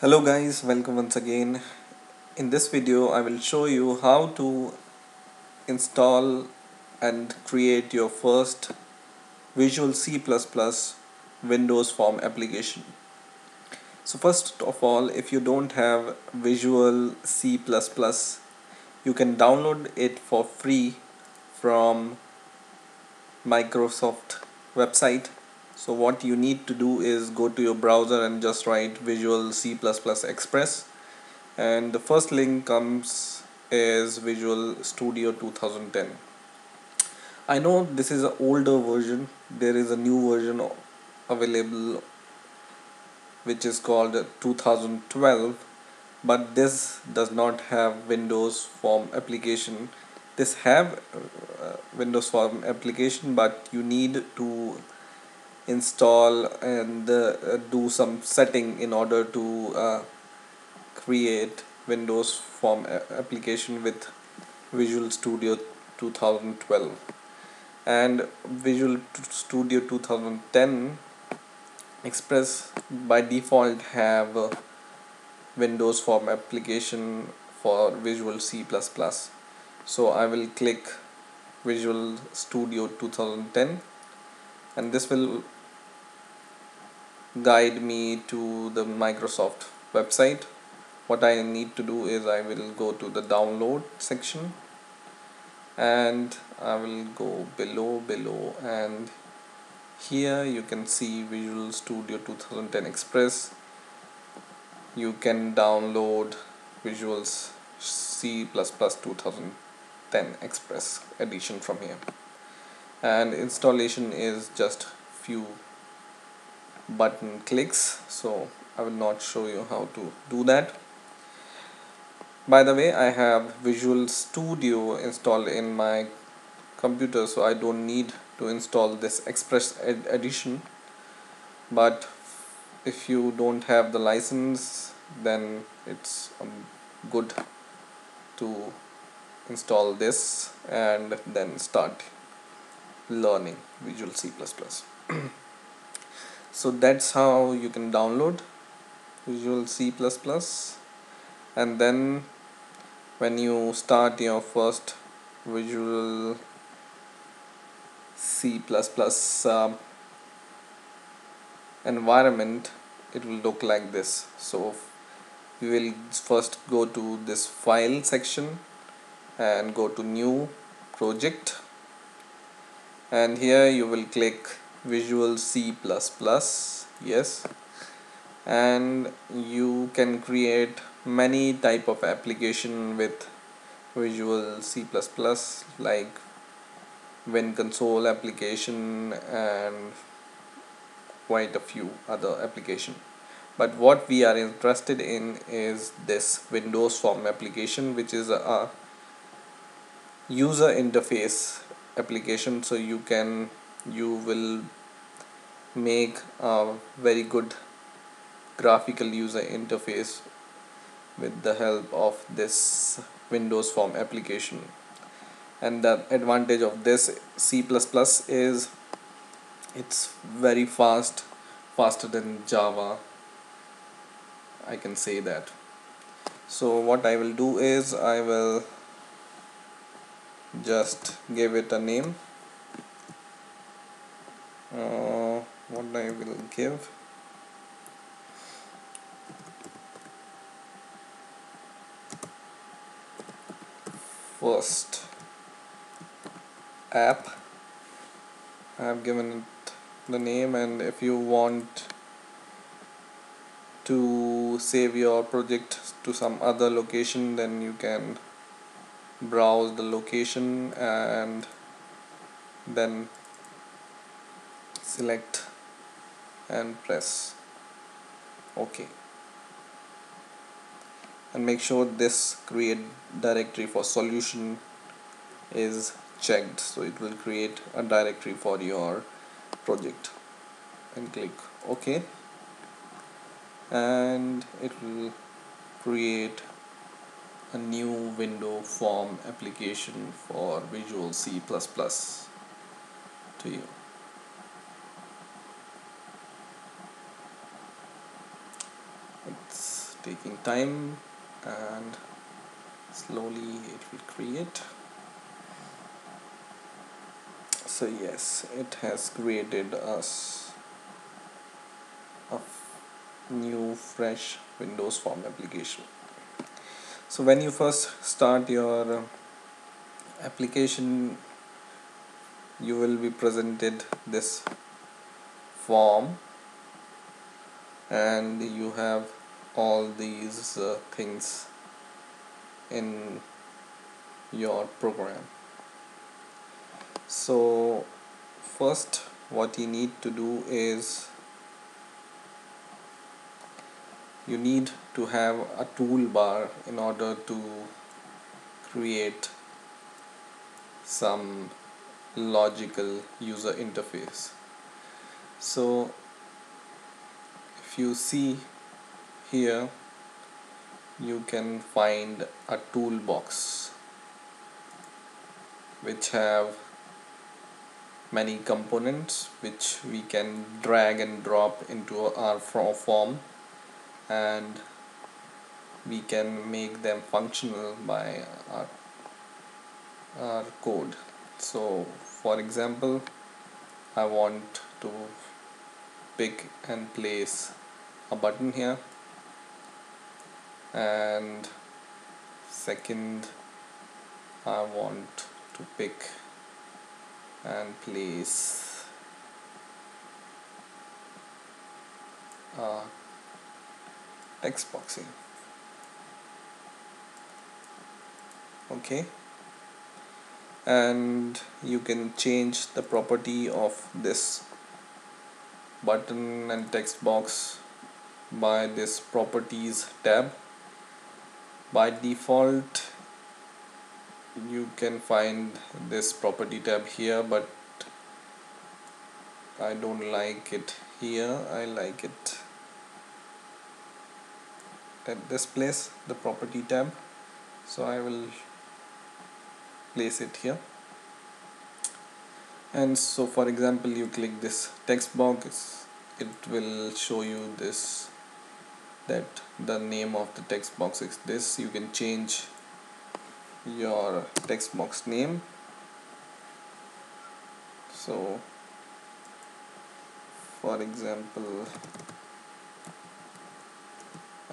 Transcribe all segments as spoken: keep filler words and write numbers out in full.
Hello guys, welcome once again. In this video I will show you how to install and create your first Visual C plus plus Windows form application. So first of all, if you don't have Visual C plus plus, you can download it for free from Microsoft website. So what you need to do is go to your browser and just write Visual C plus plus Express, and the first link comes is Visual Studio two thousand ten. I know this is an older version. There is a new version available which is called two thousand twelve, but this does not have Windows form application. This have uh, Windows form application, but you need to install and uh, do some setting in order to uh, create Windows form application with Visual Studio two thousand twelve. And Visual Studio two thousand ten Express by default have uh, Windows form application for Visual C plus plus. So I will click Visual Studio two thousand ten, and this will guide me to the Microsoft website. What I need to do is I will go to the download section and I will go below below and here you can see Visual Studio two thousand ten Express. You can download Visual C plus plus two thousand ten Express edition from here, and installation is just few button clicks, so I will not show you how to do that. By the way, I have Visual Studio installed in my computer, so I don't need to install this Express ed edition, but if you don't have the license, then it's um, good to install this and then start learning Visual C plus plus. So that's how you can download Visual C plus plus, and then when you start your first Visual C plus plus uh, environment, it will look like this. So you will first go to this file section and go to new project, and here you will click Visual C plus plus, yes, and you can create many type of application with Visual C plus plus, like Win Console application and quite a few other application. But what we are interested in is this Windows form application, which is a user interface application, so you can you will make a very good graphical user interface with the help of this Windows form application. And the advantage of this C plus plus is it's very fast, faster than Java, I can say that. So what I will do is I will just give it a name. Uh, what I will give first app. I have given it the name, and if you want to save your project to some other location, then you can browse the location and then select and press OK, and make sure this create directory for solution is checked, so it will create a directory for your project, and click OK, and it will create a new window form application for Visual C plus plus to you. It's taking time, and slowly it will create. So yes, it has created us a new fresh Windows Form application. So when you first start your application, you will be presented this form, and you have all these uh, things in your program. So first what you need to do is you need to have a toolbar in order to create some logical user interface. So if you see here, you can find a toolbox which have many components which we can drag and drop into our form, and we can make them functional by our, our code. So for example, I want to pick and place a button here, and second I want to pick and place a text box here. Okay, and you can change the property of this button and text box by this properties tab. By default you can find this property tab here, but I don't like it here. I like it at this place, the property tab, so I will place it here. And so for example, you click this text box, it will show you this, that the name of the text box is this. You can change your text box name. So for example,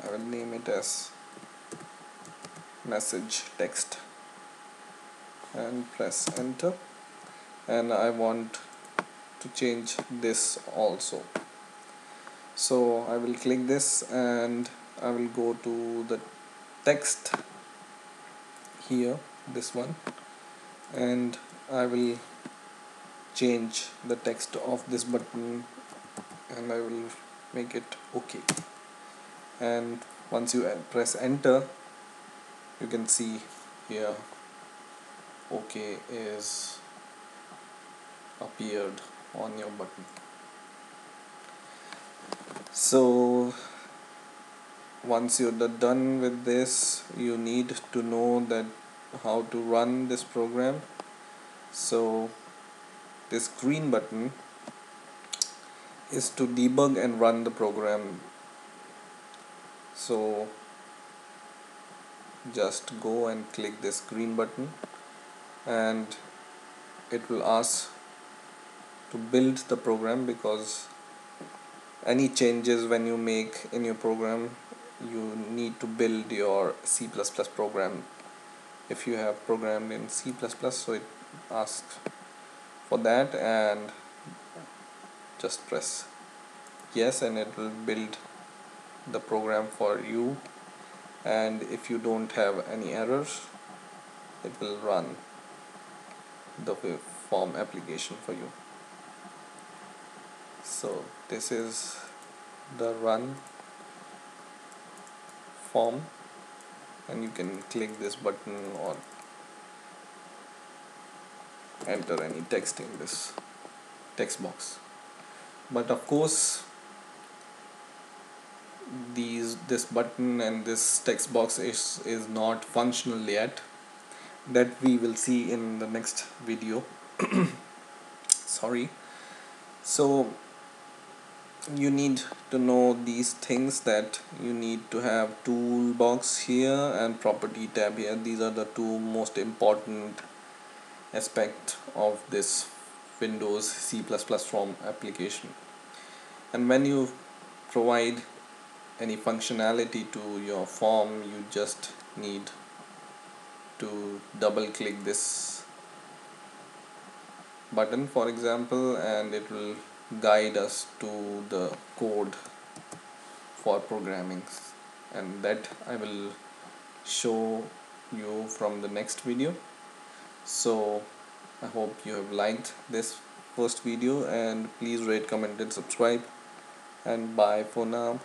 I will name it as message text and press enter, and I want to change this also. So I will click this and I will go to the text here, this one, and I will change the text of this button and I will make it okay. And once you press enter, you can see here okay is appeared on your button. So once you're done with this, you need to know that how to run this program. So this green button is to debug and run the program. So just go and click this green button, and it will ask to build the program, because any changes when you make in your program, you need to build your C plus plus program. If you have programmed in C plus plus, so it asks for that, and just press yes and it will build the program for you. And if you don't have any errors, it will run the form application for you. So this is the run form, and you can click this button or enter any text in this text box. But of course these this button and this text box is, is not functional yet. That we will see in the next video. Sorry. So you need to know these things, that you need to have toolbox here and property tab here. These are the two most important aspects of this Windows C plus plus form application. And when you provide any functionality to your form, you just need to double click this button, for example, and it will guide us to the code for programming, and that I will show you from the next video. So I hope you have liked this first video, and please rate, comment and subscribe, and bye for now.